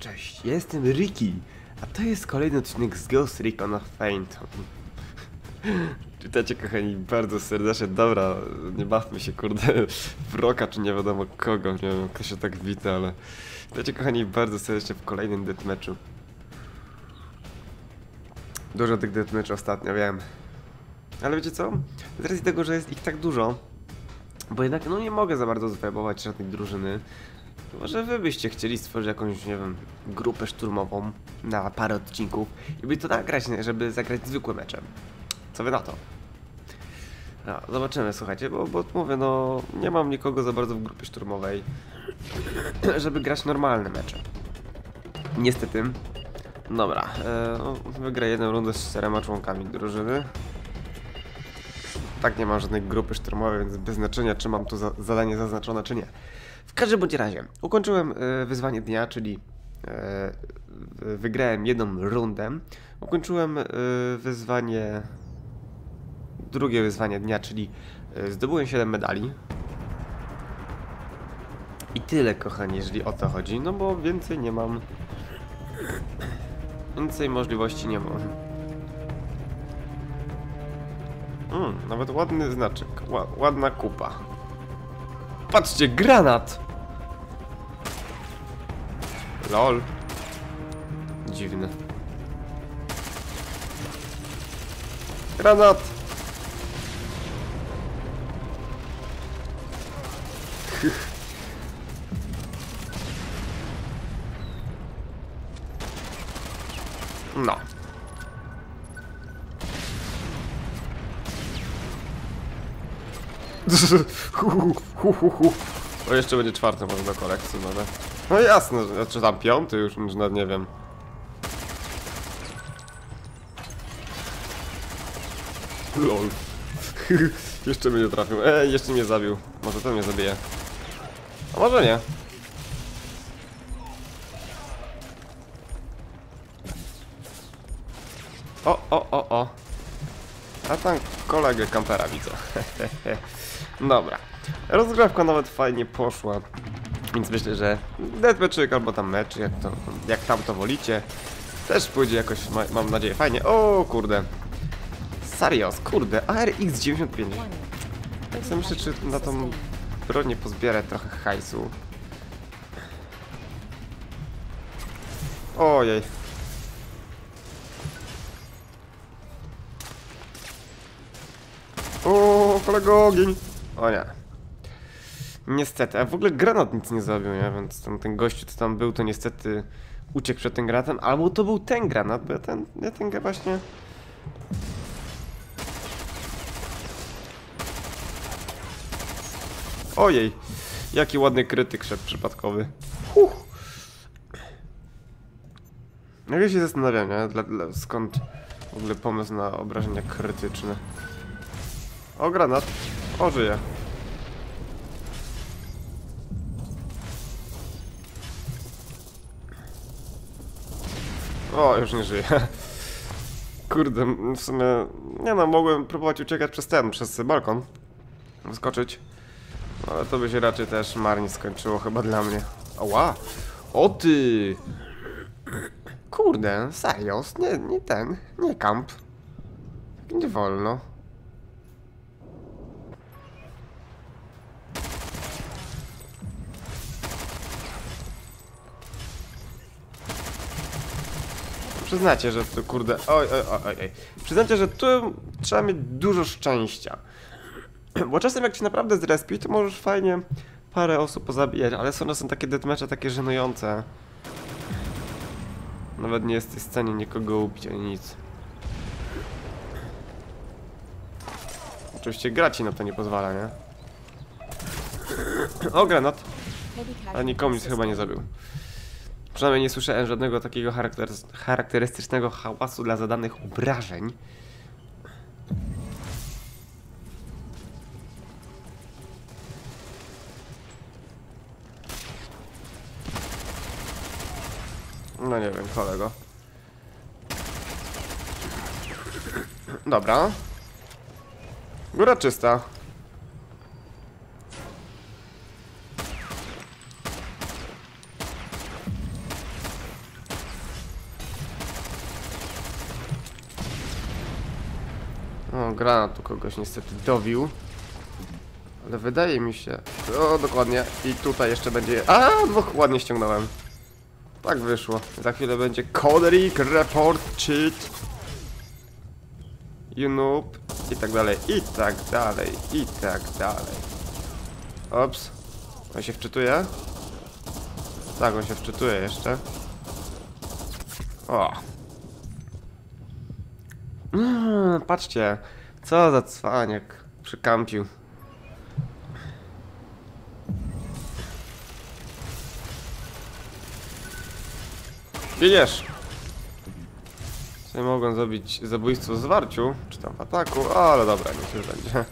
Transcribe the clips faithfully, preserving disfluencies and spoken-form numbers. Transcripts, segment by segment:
Cześć, ja jestem Ricky, a to jest kolejny odcinek z Ghost Recon Phantoms. Witajcie kochani bardzo serdecznie, dobra, nie bawmy się kurde wroka czy nie wiadomo kogo, nie wiem kto się tak wita, ale... Witajcie kochani bardzo serdecznie w kolejnym deathmatchu. Dużo tych deathmatchów ostatnio, wiem. Ale wiecie co? Z racji tego, że jest ich tak dużo, bo jednak no nie mogę za bardzo zwerbować żadnej drużyny. Może wy byście chcieli stworzyć jakąś, nie wiem, grupę szturmową na parę odcinków i by to nagrać, żeby zagrać zwykłym meczem. Co wy na to? No, zobaczymy, słuchajcie, bo, bo mówię, no nie mam nikogo za bardzo w grupie szturmowej, żeby grać normalne mecze. Niestety. Dobra, e, no, wygrę jedną rundę z czterema członkami drużyny. Tak nie mam żadnej grupy szturmowej, więc bez znaczenia, czy mam tu za zadanie zaznaczone, czy nie. W każdym bądź razie, ukończyłem e, wyzwanie dnia, czyli e, wygrałem jedną rundę. Ukończyłem e, wyzwanie, drugie wyzwanie dnia, czyli e, zdobyłem siedem medali. I tyle, kochani, jeżeli o to chodzi, no bo więcej nie mam. Więcej możliwości nie mam. Mm, nawet ładny znaczek, Ła ładna kupa. Patrzcie, granat! Lol. Dziwne. Granat! No. O, jeszcze będzie czwarty może do kolekcji, może. No jasne, czy tam piąty już, już nawet nie wiem. Lol. Jeszcze mnie trafił. Ej, jeszcze mnie zabił. Może to mnie zabije. A może nie. O, o, o, o. A tam kolegę kampera widzę. Dobra. Rozgrywka nawet fajnie poszła. Więc myślę, że deathmatchik albo tam mecz, jak, to, jak tam to wolicie, też pójdzie jakoś, mam nadzieję, fajnie. O kurde. Serios, kurde, A R X dziewięćdziesiąt pięć. Tak sobie myślę, czy na tą broń pozbierę trochę hajsu. Ojej. O, kolego, ogień! O nie. Niestety, a w ogóle granat nic nie zrobił, nie? Więc ten, ten gościu, co tam był, to niestety uciekł przed tym granatem. Albo to był ten granat, bo ja ten, ja ten właśnie... Ojej, jaki ładny krytyk szedł przypadkowy. Huh. No ja się zastanawiam, nie? Dla, dla, skąd w ogóle pomysł na obrażenia krytyczne. O, granat. O, żyje. O, już nie żyje. Kurde, w sumie... Nie no, mogłem próbować uciekać przez ten, przez balkon. Wskoczyć. Ale to by się raczej też marnie skończyło chyba dla mnie. Oła! O ty! Kurde, serio, nie, nie ten, nie kamp. Nie wolno. Przyznacie, że tu kurde... Oj, oj, oj, oj. Przyznacie, że tu trzeba mieć dużo szczęścia. Bo czasem jak się naprawdę zrespić, to możesz fajnie parę osób pozabijać, ale są są takie deathmatche takie żenujące. Nawet nie jesteś w stanie nikogo ubić, ani nic. Oczywiście gra ci na to nie pozwala, nie? O, granat! A nikomu nic chyba nie zabił. Przynajmniej nie słyszałem żadnego takiego charakterystycznego hałasu dla zadanych obrażeń. No nie wiem, kolego. Dobra. Góra czysta. O, granat tu kogoś niestety dowił. Ale wydaje mi się... O, dokładnie. I tutaj jeszcze będzie... A, dokładnie ściągnąłem. Tak wyszło. Za chwilę będzie Kodrik, report, cheat. You noob. I tak dalej, i tak dalej, i tak dalej. Ops. On się wczytuje? Tak, on się wczytuje jeszcze. O. Mm, patrzcie. Co za cwaniak przykampił. Widzisz? Sobie mogą zrobić zabójstwo w zwarciu, czy tam w ataku, ale dobra, niech już będzie.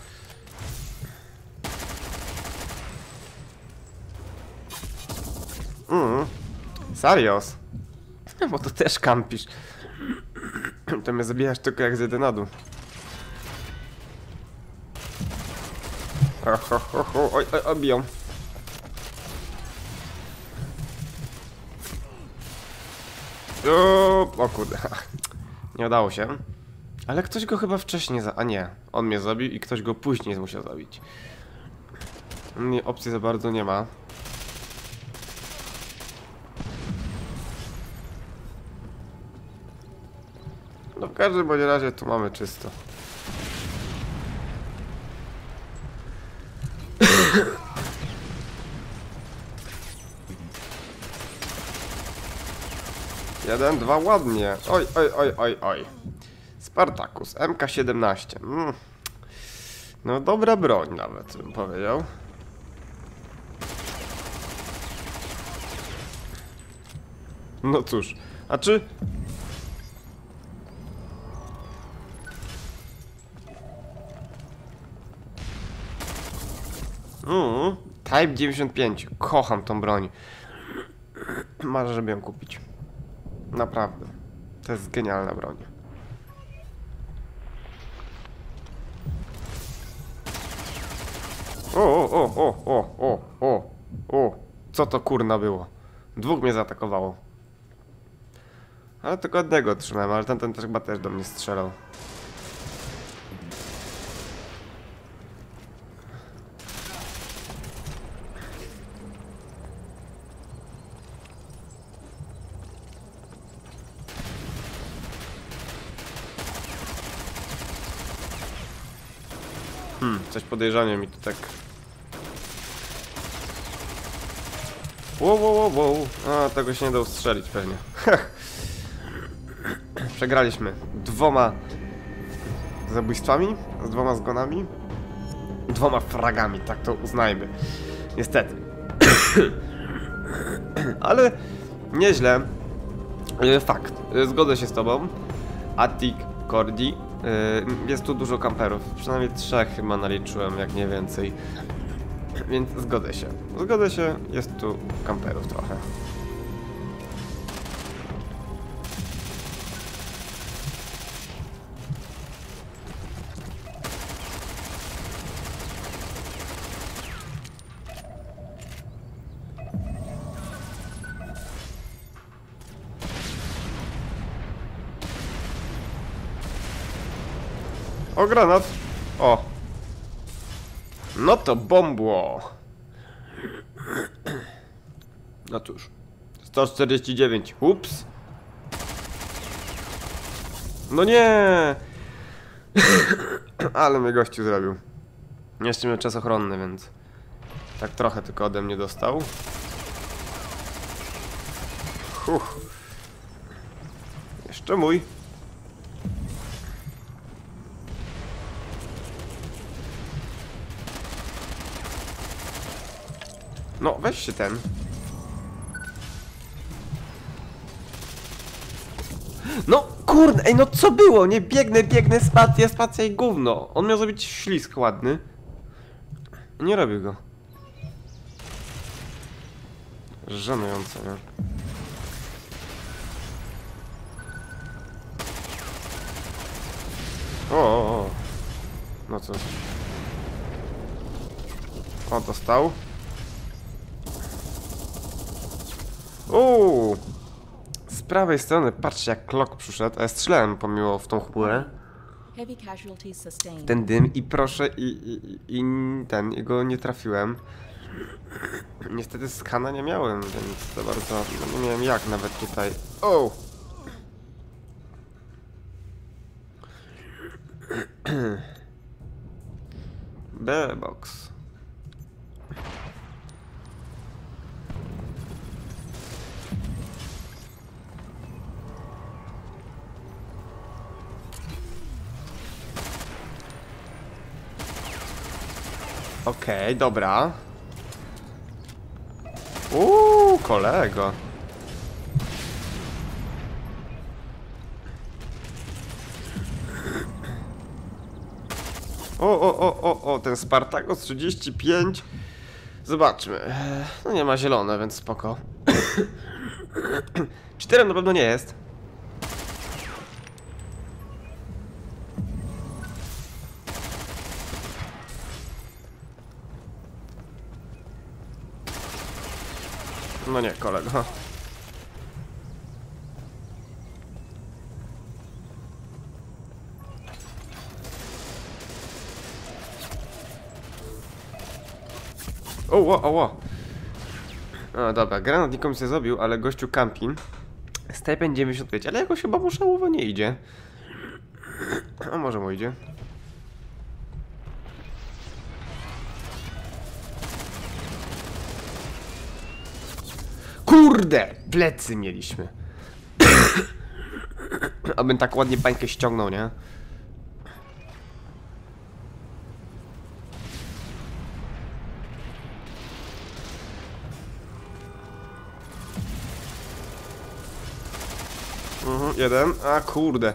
Mm. Serios? Bo to też kampisz. To mnie zabijasz tylko jak zjedę na dół. Oj, oj, oj, biją. O kurde, nie udało się. Ale ktoś go chyba wcześniej za... A nie, on mnie zabił i ktoś go później musiał zabić. Nie, opcji za bardzo nie ma. No w każdym bądź razie tu mamy czysto. Jeden, dwa, ładnie. Oj, oj, oj, oj, oj. Spartakus M K siedemnaście. Mm. No dobra broń nawet, bym powiedział. No cóż, a czy... Mm. Type dziewięćdziesiąt pięć. Kocham tą broń. Marzę, żeby ją kupić. Naprawdę, to jest genialna broń. O, o, o, o, o, o, o, co to kurna było? Dwóch mnie zaatakowało. Ale tylko jednego trzymałem, ale tamten też chyba też do mnie strzelał. Hmm, coś podejrzanie mi tu tak... Wow, wow, wow, a tego się nie da ustrzelić pewnie. Przegraliśmy dwoma zabójstwami, z dwoma zgonami, dwoma fragami, tak to uznajmy. Niestety. Ale nieźle. Fakt, zgodzę się z tobą. Attic, Cordi. Jest tu dużo kamperów, przynajmniej trzech chyba naliczyłem, jak nie więcej. Więc zgodzę się. Zgodzę się, jest tu kamperów trochę. O, granat! O! No to bombło! No cóż. sto czterdzieści dziewięć. Ups! No nie! Ale mnie gościu zrobił. Jeszcze miał czas ochronny, więc... Tak trochę tylko ode mnie dostał. Uff. Jeszcze mój. No, weź się ten. No, kurde, ej, no co było? Nie, biegnę, biegnę, spacja, spacja i gówno. On miał zrobić ślisk ładny. Nie robił go. Żenujące, nie? O, o, o. No co? O, dostał. Uuu, z prawej strony, patrzcie jak klok przyszedł, a ja strzelałem pomimo w tą chmurę. ten dym i proszę i, i, i ten, jego nie trafiłem. Niestety skana nie miałem, więc to bardzo, no nie miałem jak nawet tutaj. O! B-box. Okej, okay, dobra. Uuu, kolego. O, o, o, o, o, ten Spartakus trzydzieści pięć. Zobaczmy. No nie ma zielone, więc spoko. Czterem na pewno nie jest. No nie, kolego. O, o, o, o. Dobra, granat nikomu się zrobił, ale gościu kampi. Z Type dziewięćdziesiąt pięć, wiecie, ale jakoś chyba mu szałowo nie idzie. A może mu idzie. Kurde, plecy mieliśmy. Abym tak ładnie bańkę ściągnął, nie? Mhm, jeden. A kurde,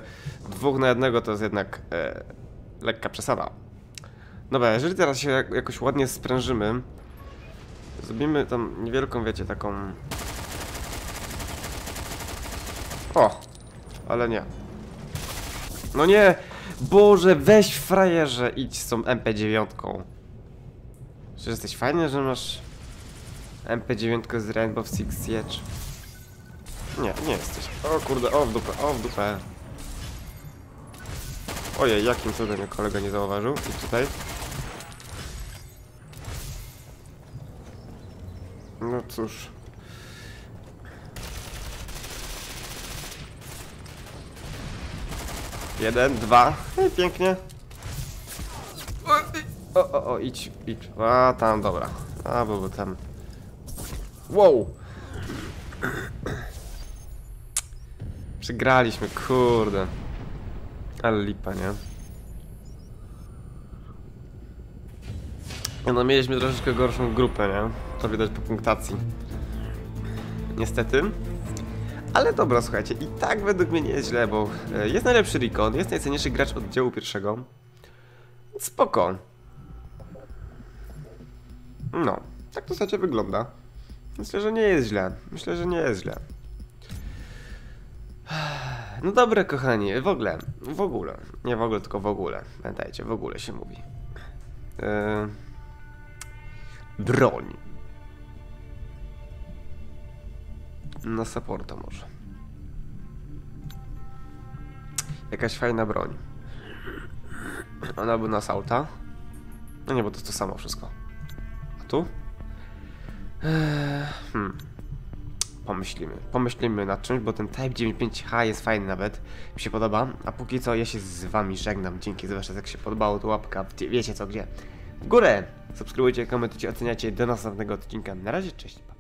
dwóch na jednego to jest jednak e, lekka przesada. Dobra, jeżeli teraz się jakoś ładnie sprężymy, zrobimy tam niewielką, wiecie, taką... O, ale nie. No nie! Boże, weź frajerze, idź z tą M P dziewięć. Czy jesteś fajny, że masz M P dziewięć z Rainbow Six Siege? Nie, nie jesteś. O kurde, o w dupę, o w dupę. Ojej, jakim cudem mnie kolega nie zauważył. I tutaj. No cóż. Jeden, dwa. No i pięknie. O, o, o, idź, idź. A, tam, dobra. A, bo, bo tam. Wow. Przegraliśmy, kurde. Ale lipa, nie? No, mieliśmy troszeczkę gorszą grupę, nie? To widać po punktacji. Niestety. Ale dobra, słuchajcie, i tak według mnie nie jest źle, bo jest najlepszy Recon, jest najcenniejszy gracz oddziału pierwszego. Spoko. No, tak to w zasadzie wygląda. Myślę, że nie jest źle. Myślę, że nie jest źle. No dobra, kochani, w ogóle, w ogóle, nie w ogóle, tylko w ogóle, pamiętajcie, w ogóle się mówi. Yy... Broń. Na supporta może. Jakaś fajna broń. Ona by na salta. No nie, bo to jest to samo wszystko. A tu? Eee, hmm. Pomyślimy. Pomyślimy nad czymś, bo ten Type dziewięćdziesiąt pięć H jest fajny nawet. Mi się podoba. A póki co ja się z wami żegnam. Dzięki za wasze, jak się podobało, to łapka. Wiecie co, gdzie. W górę. Subskrybujcie, komentujcie, oceniacie. Do następnego odcinka. Na razie, cześć.